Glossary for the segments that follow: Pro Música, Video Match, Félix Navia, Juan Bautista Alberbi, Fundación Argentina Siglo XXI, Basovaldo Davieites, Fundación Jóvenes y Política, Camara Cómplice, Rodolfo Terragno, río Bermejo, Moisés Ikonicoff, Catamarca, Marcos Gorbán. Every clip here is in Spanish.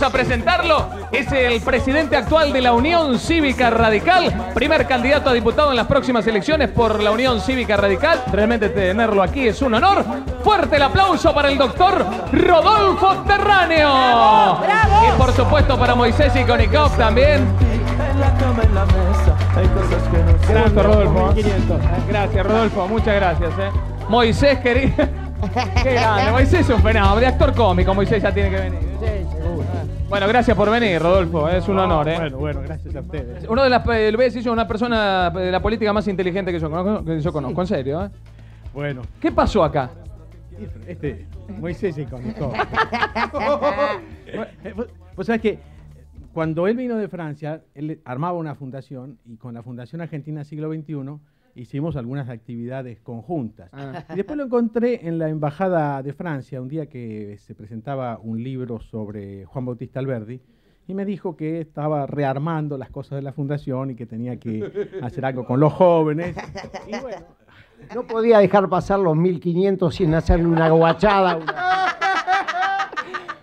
vamos a presentarlo. Es el presidente actual de la Unión Cívica Radical, primer candidato a diputado en las próximas elecciones por la Unión Cívica Radical. Realmente tenerlo aquí es un honor. Fuerte el aplauso para el doctor Rodolfo Terragno. ¡Bravo, bravo! Y por supuesto para Moisés Ikonicoff también. Gracias, Rodolfo. Gracias, Rodolfo. Muchas gracias. Moisés, querido. Qué grande. Moisés es un fenómeno. De actor cómico, Moisés ya tiene que venir. Sí, seguro. Bueno, gracias por venir, Rodolfo. Es un honor, ¿eh? Bueno, gracias a ustedes. Uno de las... Lo voy a decir, yo, una persona de la política más inteligente que yo conozco, sí. En serio, ¿eh? Bueno. ¿Qué pasó acá? Moisés Ikonicoff. Vos sabés que cuando él vino de Francia, él armaba una fundación y con la Fundación Argentina Siglo XXI hicimos algunas actividades conjuntas. Y después lo encontré en la Embajada de Francia, un día que se presentaba un libro sobre Juan Bautista Alberbi, y me dijo que estaba rearmando las cosas de la fundación y que tenía que hacer algo con los jóvenes. Y bueno, no podía dejar pasar los 1500 sin hacerle una guachada.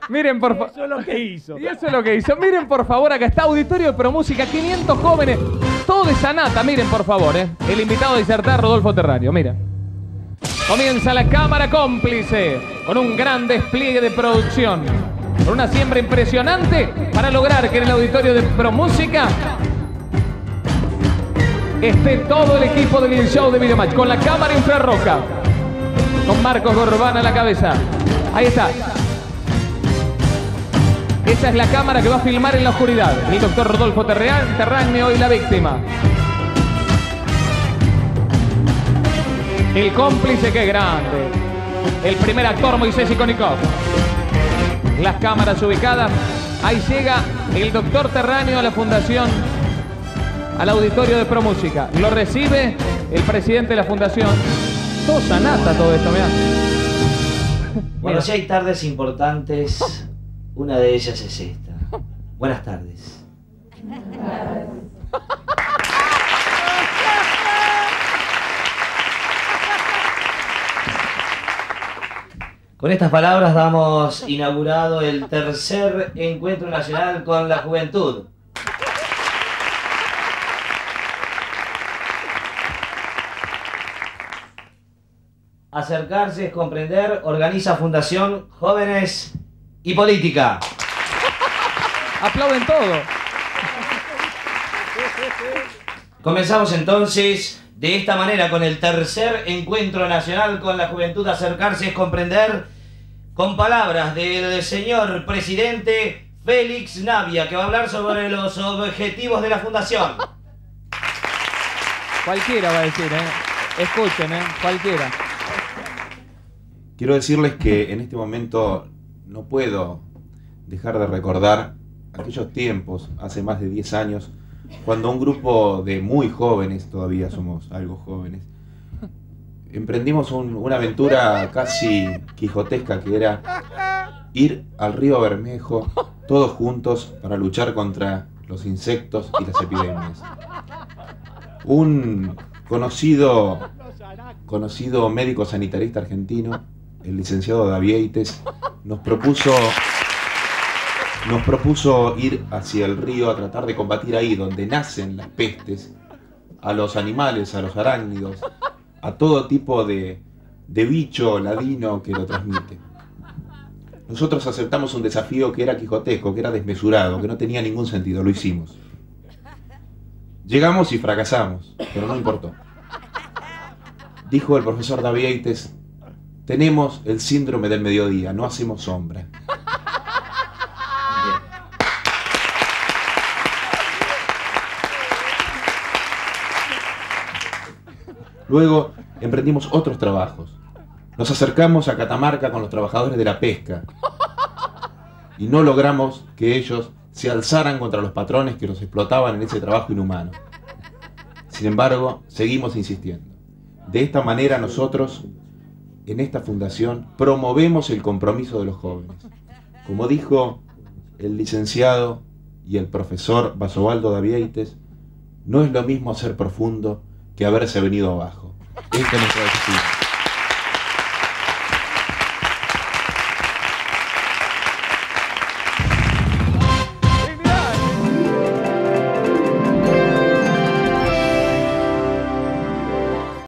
Miren, por favor. Eso es lo que hizo. Y eso es lo que hizo. Miren, por favor, acá está Auditorio de Pro Música, 500 jóvenes, todo de sanata. Miren, por favor, el invitado a disertar, Rodolfo Terragno. Mira. Comienza la cámara cómplice con un gran despliegue de producción, con una siembra impresionante para lograr que en el Auditorio de Pro Música esté todo el equipo del show de Video Match, con la cámara infrarroja, con Marcos Gorbán a la cabeza. Ahí está. Esa es la cámara que va a filmar en la oscuridad. El doctor Rodolfo Terragno, hoy la víctima. El cómplice, que grande. El primer actor, Moisés Ikonicoff. Las cámaras ubicadas. Ahí llega el doctor Terragno a la fundación, al Auditorio de Pro Música. Lo recibe el presidente de la fundación. Todo sanata todo esto, mirá. Bueno, si hay tardes importantes... Una de ellas es esta. Buenas tardes. Con estas palabras damos inaugurado el tercer encuentro nacional con la juventud. Acercarse es comprender, organiza Fundación Jóvenes y Política. Aplauden todo. Comenzamos entonces de esta manera con el tercer encuentro nacional con la juventud. Acercarse es comprender, con palabras del señor presidente Félix Navia, que va a hablar sobre los objetivos de la fundación. Cualquiera va a decir, escuchen, cualquiera. Quiero decirles que en este momento no puedo dejar de recordar aquellos tiempos, hace más de 10 años, cuando un grupo de muy jóvenes, todavía somos algo jóvenes, emprendimos una aventura casi quijotesca, que era ir al río Bermejo todos juntos para luchar contra los insectos y las epidemias. Un conocido médico sanitarista argentino, el licenciado Davieites, nos propuso ir hacia el río a tratar de combatir ahí donde nacen las pestes, a los animales, a los arácnidos, a todo tipo de bicho ladino que lo transmite. Nosotros aceptamos un desafío que era quijotesco, que era desmesurado, que no tenía ningún sentido. Lo hicimos. Llegamos y fracasamos, pero no importó. Dijo el profesor Davieites: tenemos el síndrome del mediodía, no hacemos sombra. Bien. Luego emprendimos otros trabajos. Nos acercamos a Catamarca con los trabajadores de la pesca y no logramos que ellos se alzaran contra los patrones que los explotaban en ese trabajo inhumano. Sin embargo, seguimos insistiendo. De esta manera nosotros, en esta fundación, promovemos el compromiso de los jóvenes. Como dijo el licenciado y el profesor Basovaldo Davieites, no es lo mismo ser profundo que haberse venido abajo. Este es nuestro desafío.